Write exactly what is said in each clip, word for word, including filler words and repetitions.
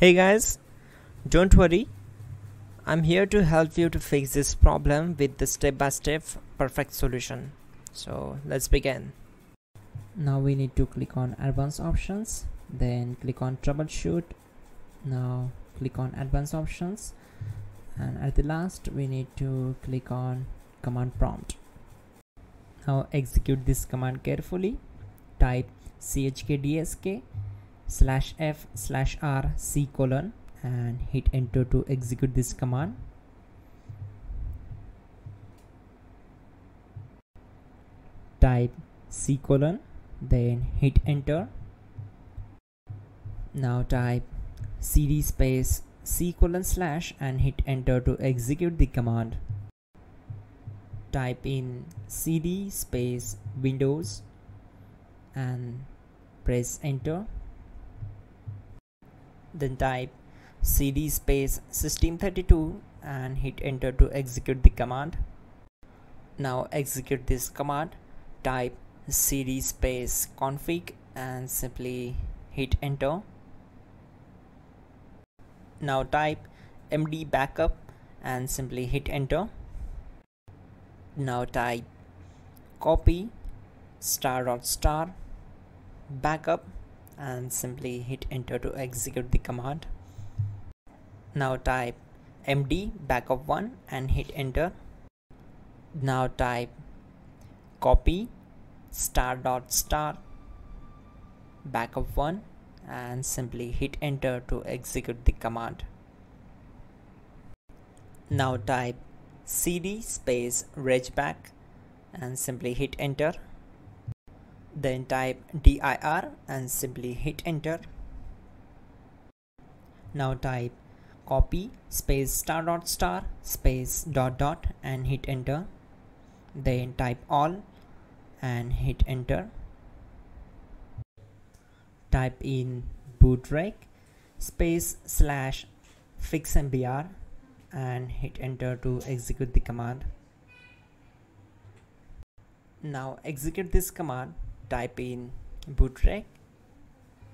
Hey guys, don't worry, I'm here to help you to fix this problem with the step-by-step perfect solution. So let's begin. Now we need to click on advanced options, then click on troubleshoot. Now click on advanced options, and at the last we need to click on command prompt. Now execute this command carefully. Type chkdsk slash f slash r c colon and hit enter to execute this command. Type c colon, then hit enter. Now type cd space c colon slash and hit enter to execute the command. Type in cd space windows and press enter. Then type cd space system thirty-two and hit enter to execute the command. Now execute this command. Type cd space config and simply hit enter. Now type md backup and simply hit enter. Now type copy star dot star backup and simply hit enter to execute the command. Now type md backup one and hit enter. Now type copy star dot star backup one and simply hit enter to execute the command. Now type cd space regback and simply hit enter. Then type dir and simply hit enter. Now type copy space star dot star space dot dot and hit enter. Then type all and hit enter. Type in bootrec space slash fixmbr and hit enter to execute the command. Now execute this command. Type in bootrec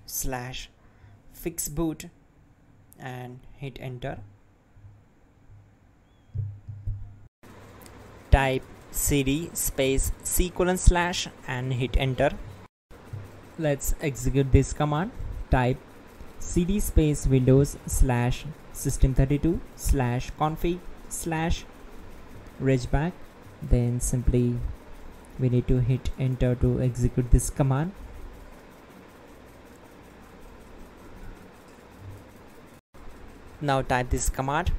slash fixboot and hit enter. Type cd space c colon slash and hit enter. Let's execute this command. Type cd space windows slash system thirty-two slash config slash regback, then simply we need to hit enter to execute this command. Now type this command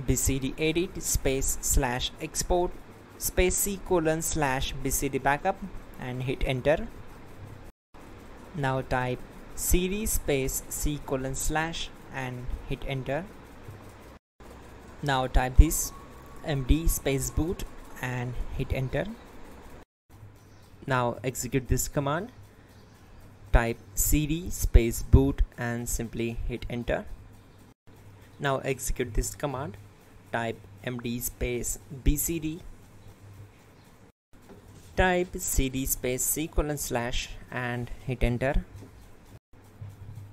bcdedit space slash export space c colon slash bcd backup and hit enter. Now type cd space c colon slash and hit enter. Now type this md space boot and hit enter. Now execute this command. Type cd space boot and simply hit enter. Now execute this command. Type md space bcd. Type cd space c colon slash and hit enter.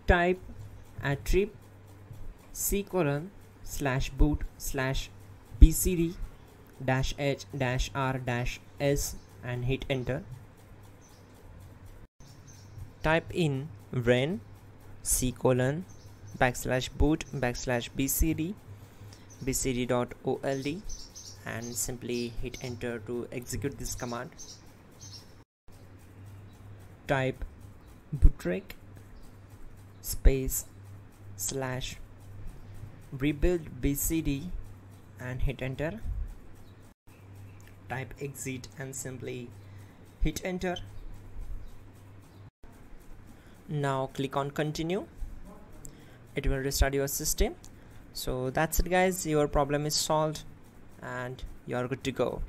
Type attrib c colon slash boot slash bcd dash h dash r dash s and hit enter. Type in ren c colon backslash boot backslash bcd bcd.old and simply hit enter to execute this command. Type bootrec space slash rebuild bcd and hit enter. Type exit and simply hit enter. Now click on continue. It will restart your system. So that's it guys, your problem is solved and you're good to go.